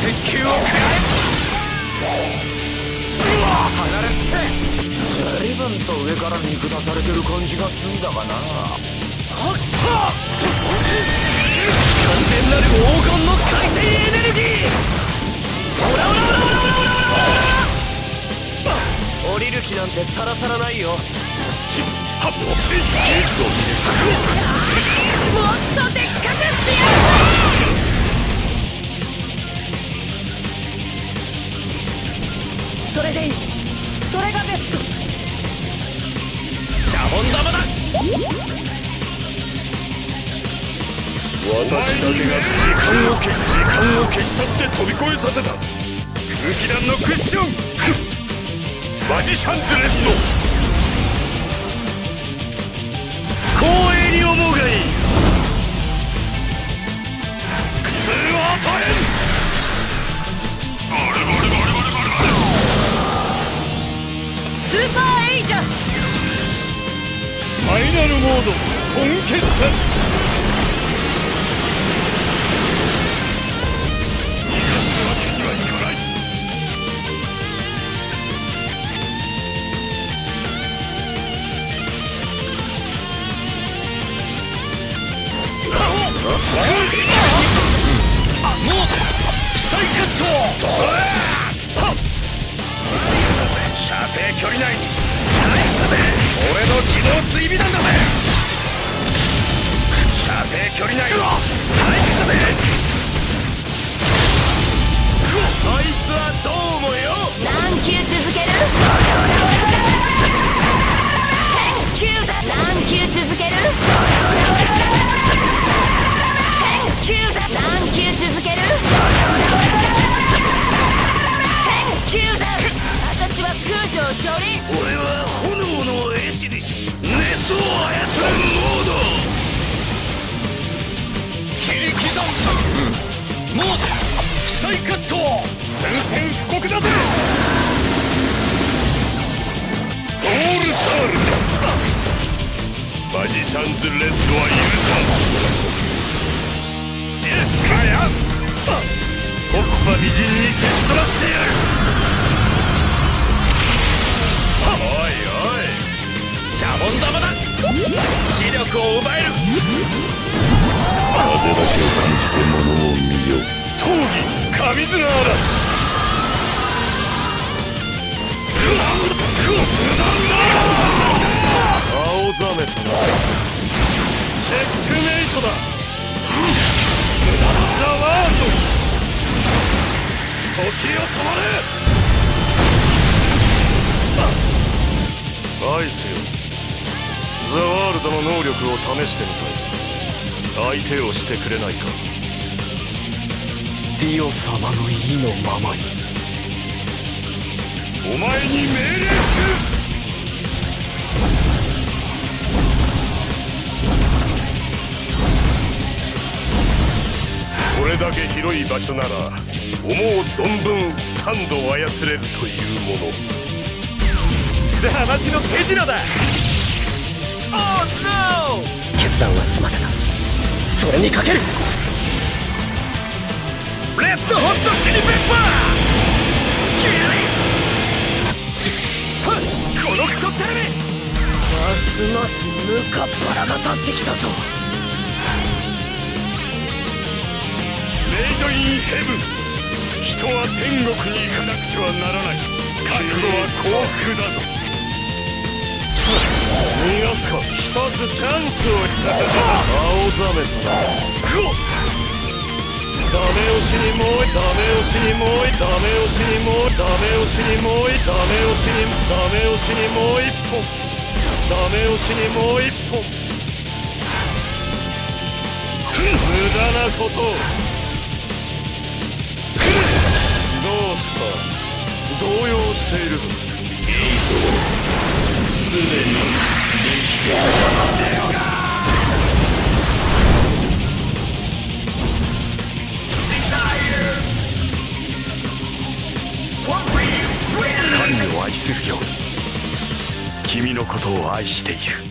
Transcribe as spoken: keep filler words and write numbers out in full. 鉄球を食らえ。離れつけ。随分と上から見下されてる感じがすんだがな。はっはっ。完全なる黄金の回転エネルギー。オラオラオラオラオラオラ。降りる気なんてさらさらないよ。ちはっもせい。もっとでっかくしてやるぞ。それでいい。それがベスト。シャボン玉だ。私だけが時間を消時間を消し去って飛び越えさせた。空気弾のクッション。マジシャンズレッド。光栄に思うがいい。苦痛を与えん。バルバルバル。スーパーエイジャーファイナルモード本決戦。逃がすわけにはいかない。あっもうサイカット。射程距離内。ナイトで俺の自動追尾弾だぜ。射程距離内。ナイトでそいつはどう思うよ。何球続ける。せんきゅうだ。何球続ける。せんきゅうだ。何球続ける。せんきゅうだ。私は空城ジョリ。俺は炎のエシディッシュ。熱を操るモード。切り刻むモード。再カット。宣戦布告だぜ。ゴールタールじゃ。マジシャンズレッドは許さん。エスカヤホッパ美人に消し飛ばしてやる。おいおい、シャボン玉だ。視力を奪える。風だけを感じて物を見よ。闘技神綱嵐。青ざめた。チェックメイトだ。ザワールド。時を止まれ。アイスよ、ザワールドの能力を試してみたい。相手をしてくれないか。ディオ様の意のままにお前に命令する。これだけ広い場所なら思う存分スタンドを操れるというもの。話の手品だ。Oh, no! 決断は済ませた。それにかける。レッドホットチリペッパー。このクソテレビ。ますますムカッパラが立ってきたぞ。メイドインヘブン。人は天国に行かなくてはならない。覚悟は幸福だぞ。逃がすか。ひとつチャンスを青ざめたな。ダメ押しにもういダメ押しにもういダメ押しにもういダメ押しにもういダメ押しにダメ押しにもう一本。ダメ押しにもう一本。無駄なことを。どうした動揺しているぞ。いいぞ。すでにできているのだ。神を愛するように君のことを愛している。